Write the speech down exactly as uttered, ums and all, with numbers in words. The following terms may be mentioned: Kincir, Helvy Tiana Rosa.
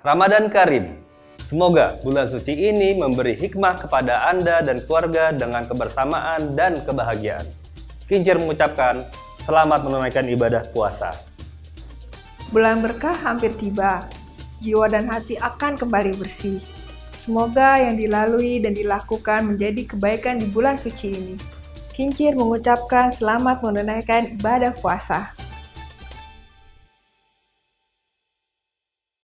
Ramadan Karim. Semoga bulan suci ini memberi hikmah kepada Anda dan keluarga dengan kebersamaan dan kebahagiaan. Kincir mengucapkan selamat menunaikan ibadah puasa. Bulan berkah hampir tiba. Jiwa dan hati akan kembali bersih. Semoga yang dilalui dan dilakukan menjadi kebaikan di bulan suci ini. Kincir mengucapkan selamat menunaikan ibadah puasa.